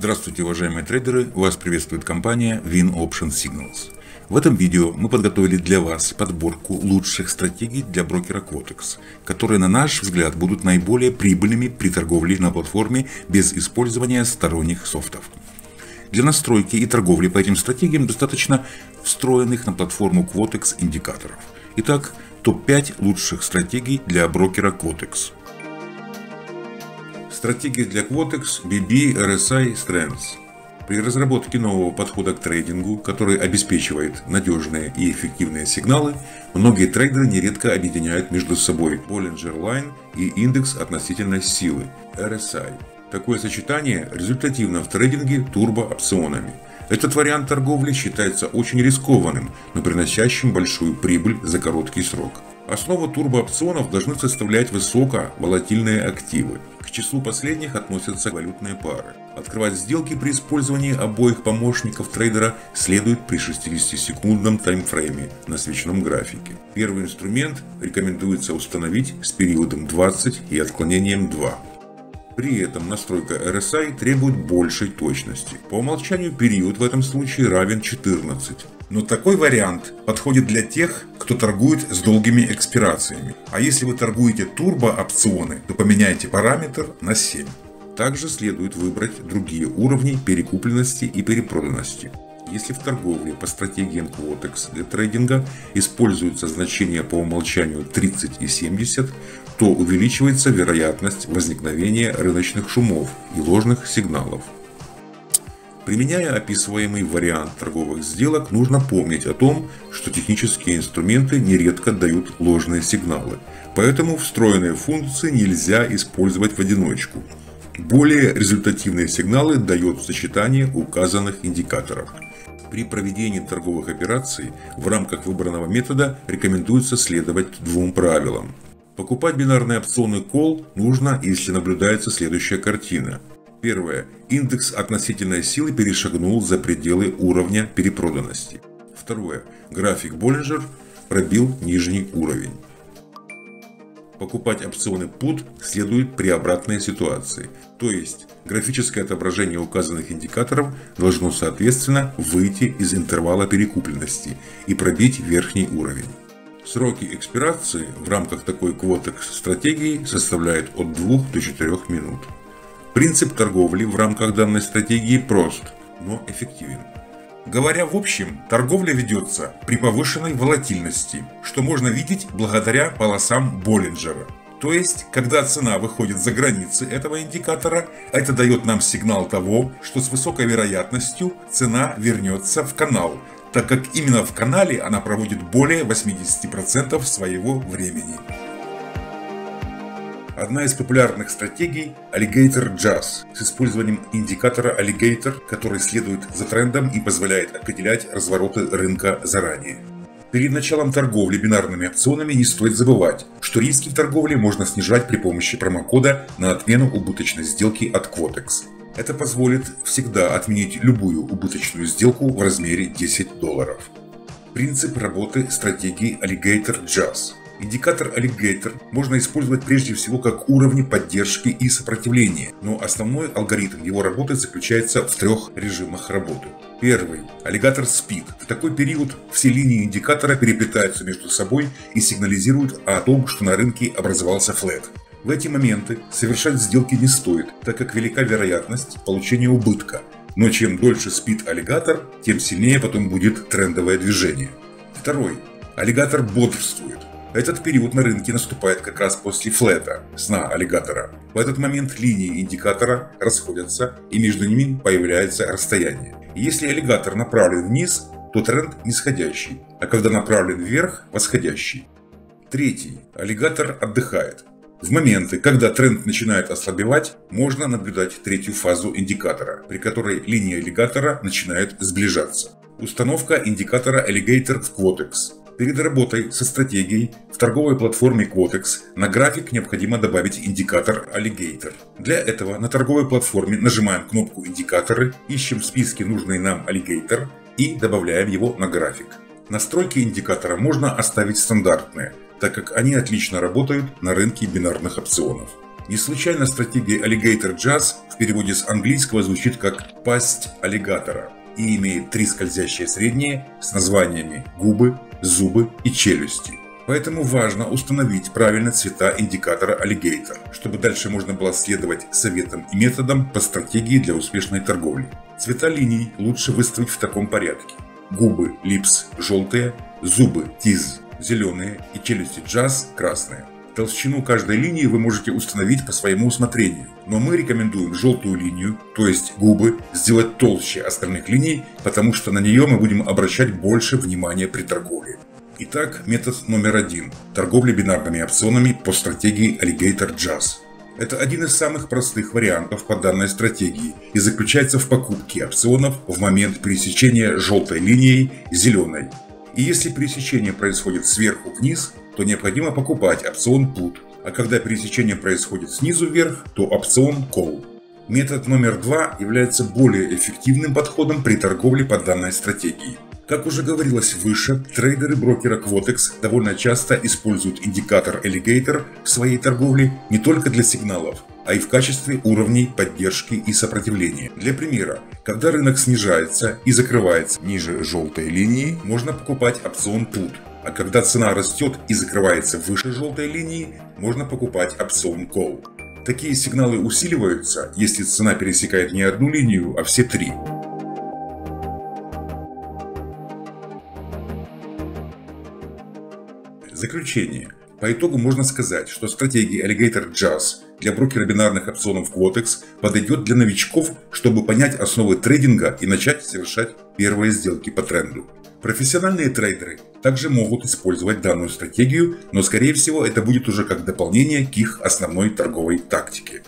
Здравствуйте, уважаемые трейдеры! Вас приветствует компания Win Option Signals. В этом видео мы подготовили для вас подборку лучших стратегий для брокера Quotex, которые, на наш взгляд, будут наиболее прибыльными при торговле на платформе без использования сторонних софтов. Для настройки и торговли по этим стратегиям достаточно встроенных на платформу Quotex индикаторов. Итак, топ-5 лучших стратегий для брокера Quotex. Стратегия для Quotex BB RSI Strenght. При разработке нового подхода к трейдингу, который обеспечивает надежные и эффективные сигналы, многие трейдеры нередко объединяют между собой Bollinger Line и индекс относительной силы RSI. Такое сочетание результативно в трейдинге турбоопционами. Этот вариант торговли считается очень рискованным, но приносящим большую прибыль за короткий срок. Основу турбоопционов должны составлять высоковолатильные активы. К числу последних относятся валютные пары. Открывать сделки при использовании обоих помощников трейдера следует при 60-секундном таймфрейме на свечном графике. Первый инструмент рекомендуется установить с периодом 20 и отклонением 2. При этом настройка RSI требует большей точности. По умолчанию период в этом случае равен 14. Но такой вариант подходит для тех, кто торгует с долгими экспирациями. А если вы торгуете турбо-опционы, то поменяйте параметр на 7. Также следует выбрать другие уровни перекупленности и перепроданности. Если в торговле по стратегиям Quotex для трейдинга используются значения по умолчанию 30 и 70, то увеличивается вероятность возникновения рыночных шумов и ложных сигналов. Применяя описываемый вариант торговых сделок, нужно помнить о том, что технические инструменты нередко дают ложные сигналы, поэтому встроенные функции нельзя использовать в одиночку. Более результативные сигналы дает сочетание указанных индикаторов. При проведении торговых операций в рамках выбранного метода рекомендуется следовать двум правилам. Покупать бинарные опционы Call нужно, если наблюдается следующая картина. Первое. Индекс относительной силы перешагнул за пределы уровня перепроданности. Второе. График Bollinger пробил нижний уровень. Покупать опционы Put следует при обратной ситуации. То есть, графическое отображение указанных индикаторов должно соответственно выйти из интервала перекупленности и пробить верхний уровень. Сроки экспирации в рамках такой Quotex-стратегии составляют от 2 до 4 минут. Принцип торговли в рамках данной стратегии прост, но эффективен. Говоря в общем, торговля ведется при повышенной волатильности, что можно видеть благодаря полосам Боллинджера. То есть, когда цена выходит за границы этого индикатора, это дает нам сигнал того, что с высокой вероятностью цена вернется в канал, так как именно в канале она проводит более 80% своего времени. Одна из популярных стратегий – Alligator Jazz с использованием индикатора Alligator, который следует за трендом и позволяет определять развороты рынка заранее. Перед началом торговли бинарными опционами не стоит забывать, что риски в торговле можно снижать при помощи промокода на отмену убыточной сделки от Quotex. Это позволит всегда отменить любую убыточную сделку в размере $10. Принцип работы стратегии Alligator Jazz. Индикатор Alligator можно использовать прежде всего как уровни поддержки и сопротивления, но основной алгоритм его работы заключается в трех режимах работы. Первый – Alligator Speed. В такой период все линии индикатора переплетаются между собой и сигнализируют о том, что на рынке образовался флэт. В эти моменты совершать сделки не стоит, так как велика вероятность получения убытка, но чем дольше спит аллигатор, тем сильнее потом будет трендовое движение. Второй – аллигатор бодрствует. Этот период на рынке наступает как раз после флета, сна аллигатора. В этот момент линии индикатора расходятся и между ними появляется расстояние. Если аллигатор направлен вниз, то тренд нисходящий, а когда направлен вверх – восходящий. Третий. Аллигатор отдыхает. В моменты, когда тренд начинает ослабевать, можно наблюдать третью фазу индикатора, при которой линия аллигатора начинает сближаться. Установка индикатора Alligator в Quotex. Перед работой со стратегией в торговой платформе Quotex на график необходимо добавить индикатор Alligator. Для этого на торговой платформе нажимаем кнопку «Индикаторы», ищем в списке нужный нам Alligator и добавляем его на график. Настройки индикатора можно оставить стандартные, так как они отлично работают на рынке бинарных опционов. Не случайно стратегия Alligator Jazz в переводе с английского звучит как «пасть аллигатора» и имеет три скользящие средние с названиями «губы», «зубы» и «челюсти». Поэтому важно установить правильно цвета индикатора Alligator, чтобы дальше можно было следовать советам и методам по стратегии для успешной торговли. Цвета линий лучше выставить в таком порядке. Губы липс желтые, зубы тиз зеленые и челюсти джаз красные. Толщину каждой линии вы можете установить по своему усмотрению, но мы рекомендуем желтую линию, то есть губы, сделать толще остальных линий, потому что на нее мы будем обращать больше внимания при торговле. Итак, метод номер один – торговля бинарными опционами по стратегии Alligator Jazz. Это один из самых простых вариантов по данной стратегии и заключается в покупке опционов в момент пересечения желтой линии зеленой. И если пересечение происходит сверху вниз, то необходимо покупать опцион Put, а когда пересечение происходит снизу вверх, то опцион Call. Метод номер два является более эффективным подходом при торговле по данной стратегии. Как уже говорилось выше, трейдеры брокера Quotex довольно часто используют индикатор Alligator в своей торговле не только для сигналов, а и в качестве уровней поддержки и сопротивления. Для примера, когда рынок снижается и закрывается ниже желтой линии, можно покупать опцион Put, а когда цена растет и закрывается выше желтой линии, можно покупать опцион Call. Такие сигналы усиливаются, если цена пересекает не одну линию, а все три. Заключение. По итогу можно сказать, что стратегия Alligator Jazz для брокера бинарных опционов Quotex подойдет для новичков, чтобы понять основы трейдинга и начать совершать первые сделки по тренду. Профессиональные трейдеры также могут использовать данную стратегию, но скорее всего это будет уже как дополнение к их основной торговой тактике.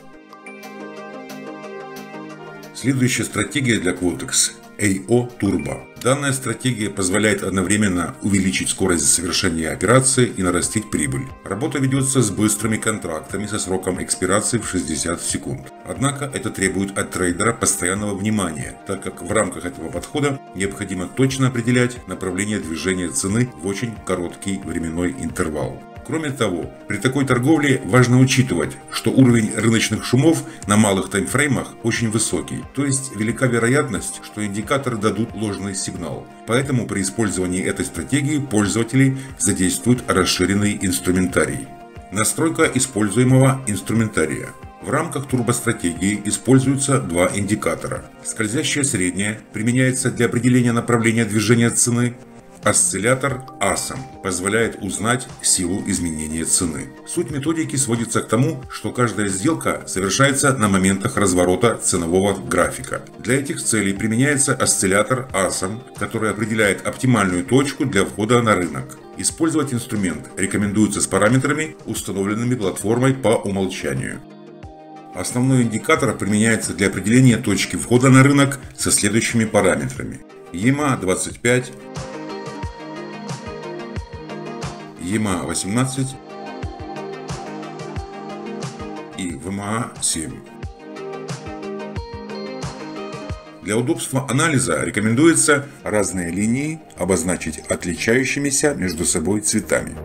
Следующая стратегия для Quotex – AO Turbo. Данная стратегия позволяет одновременно увеличить скорость совершения операции и нарастить прибыль. Работа ведется с быстрыми контрактами со сроком экспирации в 60 секунд. Однако это требует от трейдера постоянного внимания, так как в рамках этого подхода необходимо точно определять направление движения цены в очень короткий временной интервал. Кроме того, при такой торговле важно учитывать, что уровень рыночных шумов на малых таймфреймах очень высокий, то есть велика вероятность, что индикаторы дадут ложный сигнал. Поэтому при использовании этой стратегии пользователи задействуют расширенный инструментарий. Настройка используемого инструментария. В рамках турбостратегии используются два индикатора. Скользящая средняя применяется для определения направления движения цены. Осциллятор ASM позволяет узнать силу изменения цены. Суть методики сводится к тому, что каждая сделка совершается на моментах разворота ценового графика. Для этих целей применяется осциллятор ASM, который определяет оптимальную точку для входа на рынок. Использовать инструмент рекомендуется с параметрами, установленными платформой по умолчанию. Основной индикатор применяется для определения точки входа на рынок со следующими параметрами. EMA 25, EMA 18 и ВМА 7. Для удобства анализа рекомендуется разные линии обозначить отличающимися между собой цветами.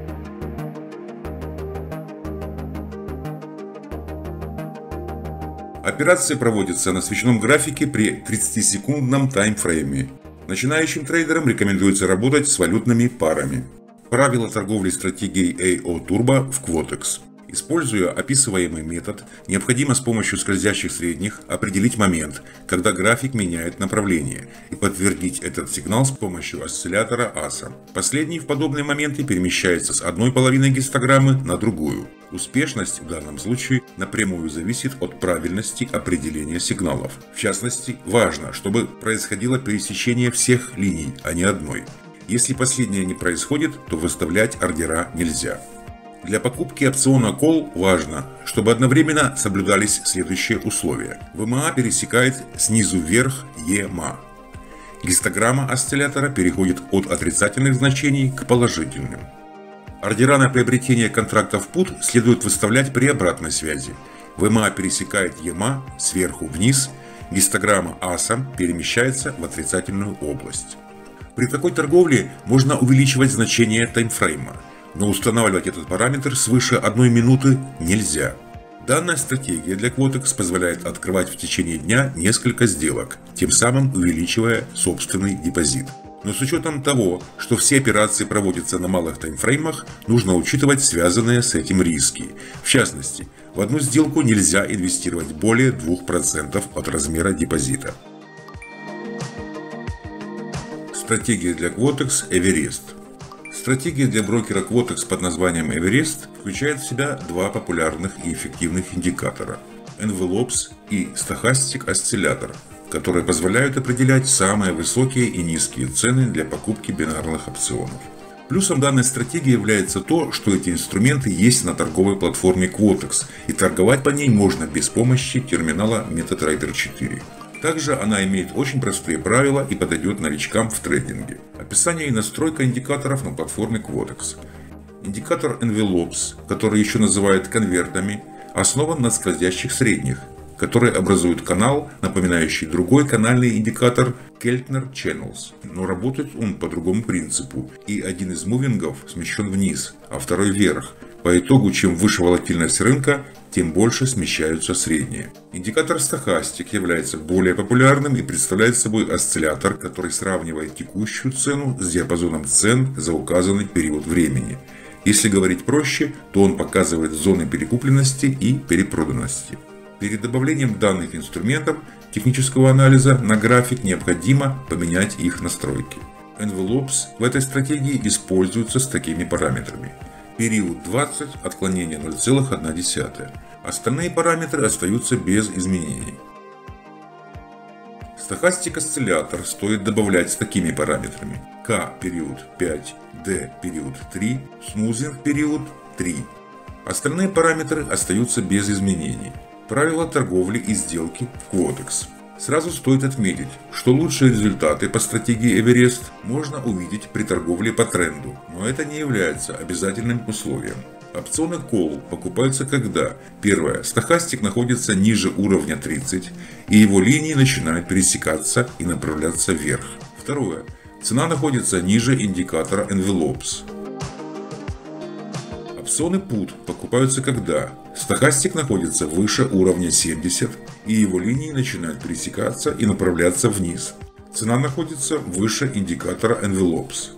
Операции проводятся на свечном графике при 30-секундном таймфрейме. Начинающим трейдерам рекомендуется работать с валютными парами. Правила торговли стратегией AO Turbo в Quotex. Используя описываемый метод, необходимо с помощью скользящих средних определить момент, когда график меняет направление, и подтвердить этот сигнал с помощью осциллятора ASA. Последний в подобные моменты перемещается с одной половины гистограммы на другую. Успешность в данном случае напрямую зависит от правильности определения сигналов. В частности, важно, чтобы происходило пересечение всех линий, а не одной. Если последнее не происходит, то выставлять ордера нельзя. Для покупки опциона Call важно, чтобы одновременно соблюдались следующие условия. ВМА пересекает снизу вверх EMA. Гистограмма осциллятора переходит от отрицательных значений к положительным. Ордера на приобретение контрактов PUT следует выставлять при обратной связи. ВМА пересекает EMA сверху вниз, гистограмма ASA перемещается в отрицательную область. При такой торговле можно увеличивать значение таймфрейма, но устанавливать этот параметр свыше 1 минуты нельзя. Данная стратегия для Quotex позволяет открывать в течение дня несколько сделок, тем самым увеличивая собственный депозит. Но с учетом того, что все операции проводятся на малых таймфреймах, нужно учитывать связанные с этим риски. В частности, в одну сделку нельзя инвестировать более 2% от размера депозита. Стратегия для Quotex Everest. Стратегия для брокера Quotex под названием Everest включает в себя два популярных и эффективных индикатора – Envelopes и Stochastic Oscillator, которые позволяют определять самые высокие и низкие цены для покупки бинарных опционов. Плюсом данной стратегии является то, что эти инструменты есть на торговой платформе Quotex, и торговать по ней можно без помощи терминала MetaTrader 4. Также она имеет очень простые правила и подойдет новичкам в трейдинге. Описание и настройка индикаторов на платформе Quotex. Индикатор Envelopes, который еще называют конвертами, основан на скользящих средних, которые образуют канал, напоминающий другой канальный индикатор Keltner Channels, но работает он по другому принципу, и один из мувингов смещен вниз, а второй вверх. По итогу, чем выше волатильность рынка, тем больше смещаются средние. Индикатор стохастик является более популярным и представляет собой осциллятор, который сравнивает текущую цену с диапазоном цен за указанный период времени. Если говорить проще, то он показывает зоны перекупленности и перепроданности. Перед добавлением данных инструментов технического анализа на график необходимо поменять их настройки. Envelopes в этой стратегии используются с такими параметрами. Период 20, отклонение 0,1. Остальные параметры остаются без изменений. Стохастик осциллятор стоит добавлять с такими параметрами. К период 5, Д период 3, смузинг период 3. Остальные параметры остаются без изменений. Правила торговли и сделки в Quotex. Сразу стоит отметить, что лучшие результаты по стратегии Everest можно увидеть при торговле по тренду, но это не является обязательным условием. Опционы Call покупаются когда: первое, стохастик находится ниже уровня 30 и его линии начинают пересекаться и направляться вверх. Второе, цена находится ниже индикатора Envelopes. Опционы Put покупаются когда: стохастик находится выше уровня 70 и его линии начинают пересекаться и направляться вниз. Цена находится выше индикатора Envelopes.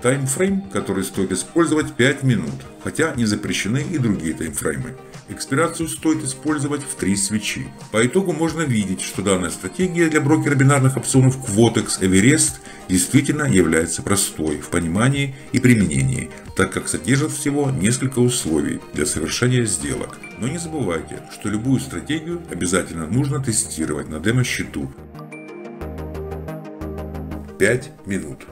Таймфрейм, который стоит использовать 5 минут, хотя не запрещены и другие таймфреймы. Экспирацию стоит использовать в 3 свечи. По итогу можно видеть, что данная стратегия для брокера бинарных опционов Quotex Everest действительно является простой в понимании и применении, так как содержит всего несколько условий для совершения сделок. Но не забывайте, что любую стратегию обязательно нужно тестировать на демо-счету. 5 минут.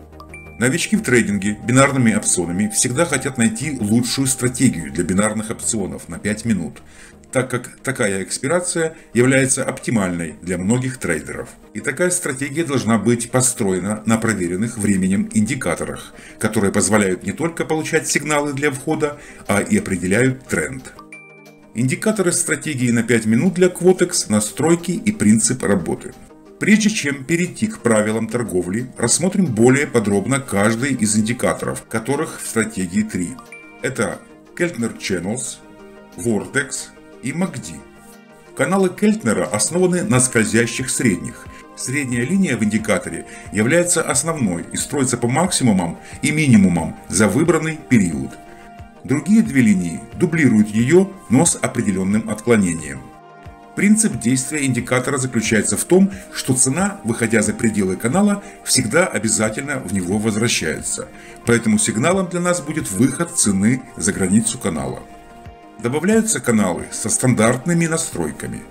Новички в трейдинге бинарными опционами всегда хотят найти лучшую стратегию для бинарных опционов на 5 минут, так как такая экспирация является оптимальной для многих трейдеров. И такая стратегия должна быть построена на проверенных временем индикаторах, которые позволяют не только получать сигналы для входа, а и определяют тренд. Индикаторы стратегии на 5 минут для Quotex, настройки и принцип работы. Прежде чем перейти к правилам торговли, рассмотрим более подробно каждый из индикаторов, которых в стратегии 3. Это Keltner Channels, Vortex и MACD. Каналы Келтнера основаны на скользящих средних. Средняя линия в индикаторе является основной и строится по максимумам и минимумам за выбранный период. Другие две линии дублируют ее, но с определенным отклонением. Принцип действия индикатора заключается в том, что цена, выходя за пределы канала, всегда обязательно в него возвращается. Поэтому сигналом для нас будет выход цены за границу канала. Добавляются каналы со стандартными настройками.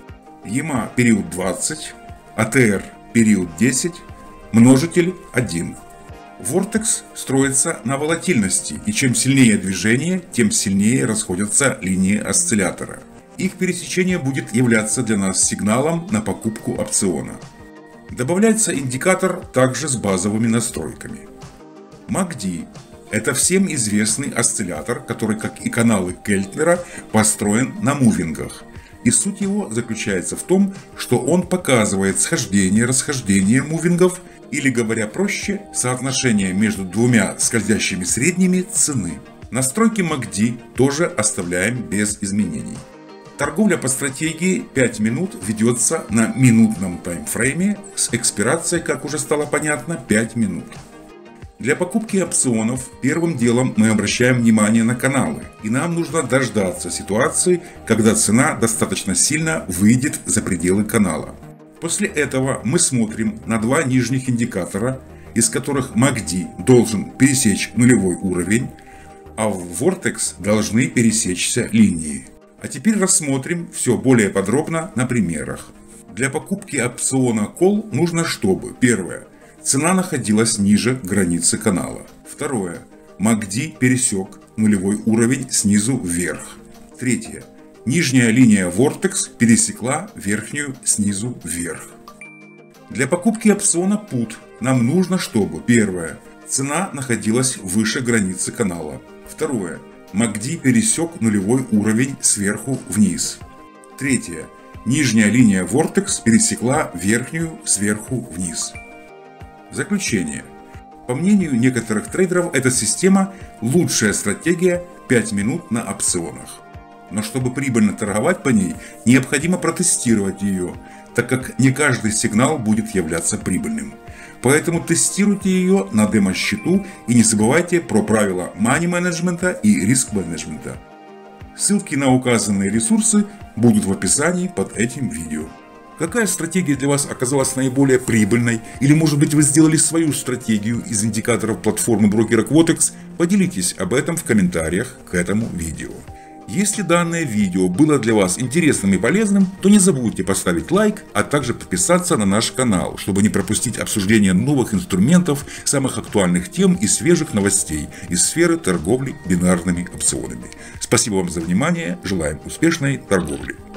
EMA период 20, ATR период 10, множитель 1. Vortex строится на волатильности, и чем сильнее движение, тем сильнее расходятся линии осциллятора. Их пересечение будет являться для нас сигналом на покупку опциона. Добавляется индикатор также с базовыми настройками. MACD – это всем известный осциллятор, который, как и каналы Келтнера, построен на мувингах. И суть его заключается в том, что он показывает схождение-расхождение мувингов, или, говоря проще, соотношение между двумя скользящими средними цены. Настройки MACD тоже оставляем без изменений. Торговля по стратегии 5 минут ведется на минутном таймфрейме с экспирацией, как уже стало понятно, 5 минут. Для покупки опционов первым делом мы обращаем внимание на каналы, и нам нужно дождаться ситуации, когда цена достаточно сильно выйдет за пределы канала. После этого мы смотрим на два нижних индикатора, из которых MACD должен пересечь нулевой уровень, а в Vortex должны пересечься линии. А теперь рассмотрим все более подробно на примерах. Для покупки опциона Call нужно, чтобы: первое, цена находилась ниже границы канала. Второе, MACD пересек нулевой уровень снизу вверх. Третье, нижняя линия Vortex пересекла верхнюю снизу вверх. Для покупки опциона Put нам нужно, чтобы: первое, цена находилась выше границы канала. Второе, MACD пересек нулевой уровень сверху вниз. Третье, нижняя линия Vortex пересекла верхнюю сверху вниз. Заключение. По мнению некоторых трейдеров, эта система лучшая стратегия 5 минут на опционах. Но чтобы прибыльно торговать по ней, необходимо протестировать ее, так как не каждый сигнал будет являться прибыльным. Поэтому тестируйте ее на демо-счету и не забывайте про правила мани-менеджмента и риск-менеджмента. Ссылки на указанные ресурсы будут в описании под этим видео. Какая стратегия для вас оказалась наиболее прибыльной? Или, может быть, вы сделали свою стратегию из индикаторов платформы брокера Quotex? Поделитесь об этом в комментариях к этому видео. Если данное видео было для вас интересным и полезным, то не забудьте поставить лайк, а также подписаться на наш канал, чтобы не пропустить обсуждение новых инструментов, самых актуальных тем и свежих новостей из сферы торговли бинарными опционами. Спасибо вам за внимание, желаем успешной торговли.